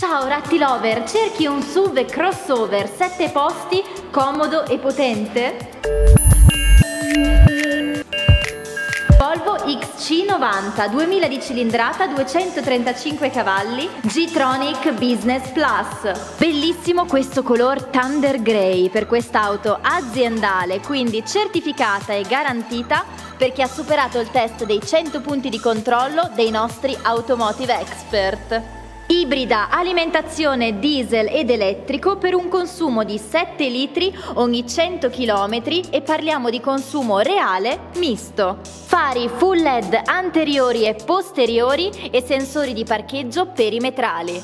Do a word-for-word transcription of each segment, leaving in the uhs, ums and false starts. Ciao Ratti Lover, cerchi un S U V crossover sette posti, comodo e potente? Volvo X C novanta, duemila di cilindrata, duecentotrentacinque cavalli, G-Tronic Business Plus. Bellissimo questo color Thunder Grey per quest'auto aziendale, quindi certificata e garantita perché ha superato il test dei cento punti di controllo dei nostri Automotive Expert. Ibrida, alimentazione diesel ed elettrico per un consumo di sette litri ogni cento chilometri e parliamo di consumo reale misto. Fari full L E D anteriori e posteriori e sensori di parcheggio perimetrali.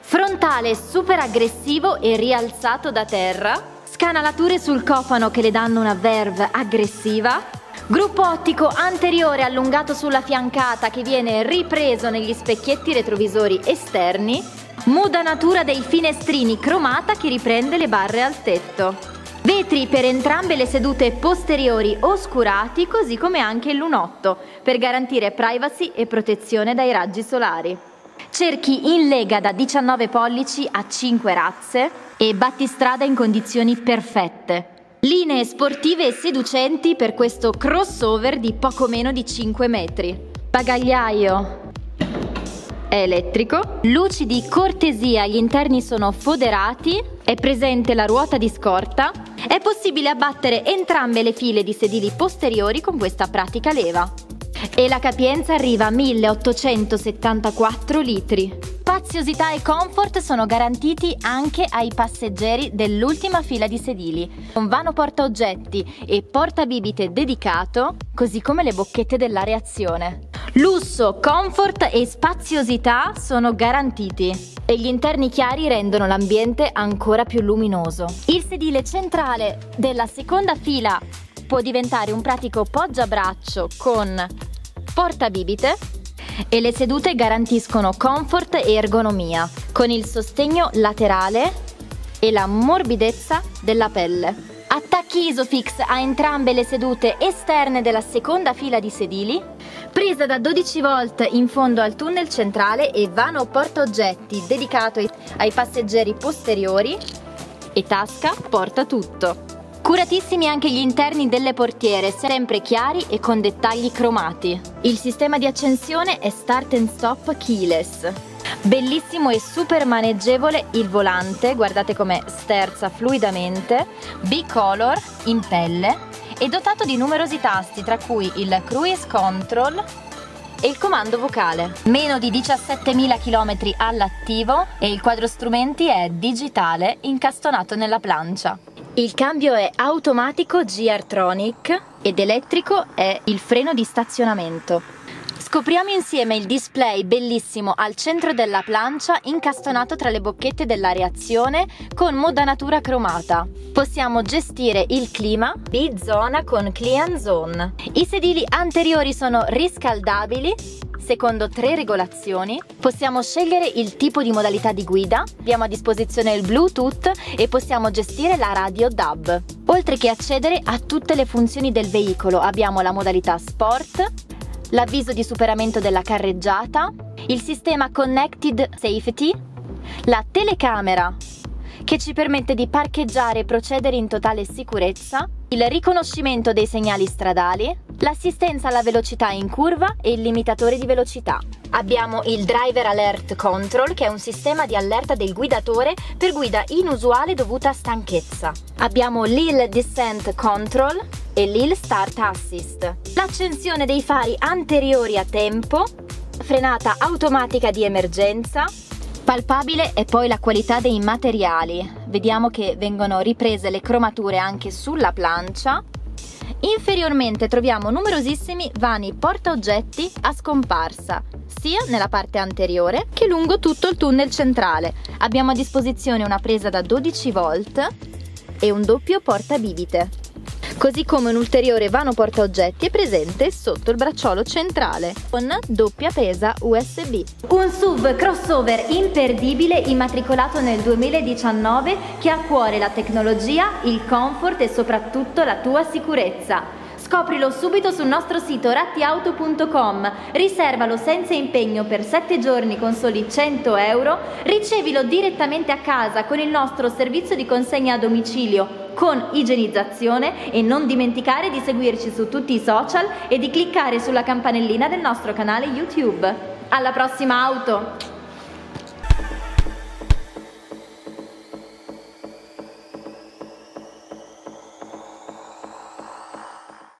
Frontale super aggressivo e rialzato da terra. Scanalature sul cofano che le danno una verve aggressiva. Gruppo ottico anteriore allungato sulla fiancata che viene ripreso negli specchietti retrovisori esterni. Modanatura dei finestrini cromata che riprende le barre al tetto. Vetri per entrambe le sedute posteriori oscurati, così come anche il lunotto, per garantire privacy e protezione dai raggi solari. Cerchi in lega da diciannove pollici a cinque razze e battistrada in condizioni perfette. Linee sportive e seducenti per questo crossover di poco meno di cinque metri. Bagagliaio è elettrico, luci di cortesia, gli interni sono foderati, è presente la ruota di scorta, è possibile abbattere entrambe le file di sedili posteriori con questa pratica leva. E la capienza arriva a milleottocentosettantaquattro litri. Spaziosità e comfort sono garantiti anche ai passeggeri dell'ultima fila di sedili, con vano portaoggetti e portabibite dedicato, così come le bocchette della reazione. Lusso, comfort e spaziosità sono garantiti e gli interni chiari rendono l'ambiente ancora più luminoso. Il sedile centrale della seconda fila può diventare un pratico poggiabraccio con portabibite. E le sedute garantiscono comfort e ergonomia, con il sostegno laterale e la morbidezza della pelle. Attacchi ISOFIX a entrambe le sedute esterne della seconda fila di sedili, presa da dodici volt in fondo al tunnel centrale e vano portaoggetti dedicato ai passeggeri posteriori e tasca porta tutto. Curatissimi anche gli interni delle portiere, sempre chiari e con dettagli cromati. Il sistema di accensione è start and stop keyless. Bellissimo e super maneggevole il volante, guardate come sterza fluidamente, bicolor in pelle e dotato di numerosi tasti tra cui il cruise control e il comando vocale. Meno di diciassettemila chilometri all'attivo e il quadro strumenti è digitale incastonato nella plancia. Il cambio è automatico G-Tronic ed elettrico è il freno di stazionamento. Scopriamo insieme il display bellissimo al centro della plancia incastonato tra le bocchette della reazione con modanatura cromata. Possiamo gestire il clima bizona con Clean Zone. I sedili anteriori sono riscaldabili secondo tre regolazioni. Possiamo scegliere il tipo di modalità di guida, abbiamo a disposizione il Bluetooth e possiamo gestire la radio D A B. Oltre che accedere a tutte le funzioni del veicolo, abbiamo la modalità Sport, l'avviso di superamento della carreggiata, il sistema Connected Safety, la telecamera che ci permette di parcheggiare e procedere in totale sicurezza, il riconoscimento dei segnali stradali, l'assistenza alla velocità in curva e il limitatore di velocità. Abbiamo il Driver Alert Control che è un sistema di allerta del guidatore per guida inusuale dovuta a stanchezza. Abbiamo l'Hill Descent Control e l'Hill Start Assist. L'accensione dei fari anteriori a tempo, frenata automatica di emergenza. Palpabile è poi la qualità dei materiali. Vediamo che vengono riprese le cromature anche sulla plancia. Inferiormente troviamo numerosissimi vani portaoggetti a scomparsa, sia nella parte anteriore che lungo tutto il tunnel centrale. Abbiamo a disposizione una presa da dodici volt e un doppio portabibite, così come un ulteriore vano portaoggetti è presente sotto il bracciolo centrale con doppia presa U S B. Un S U V crossover imperdibile immatricolato nel duemiladiciannove che ha a cuore la tecnologia, il comfort e soprattutto la tua sicurezza. Scoprilo subito sul nostro sito rattiauto punto com, riservalo senza impegno per sette giorni con soli cento euro, ricevilo direttamente a casa con il nostro servizio di consegna a domicilio con igienizzazione e non dimenticare di seguirci su tutti i social e di cliccare sulla campanellina del nostro canale YouTube. Alla prossima auto!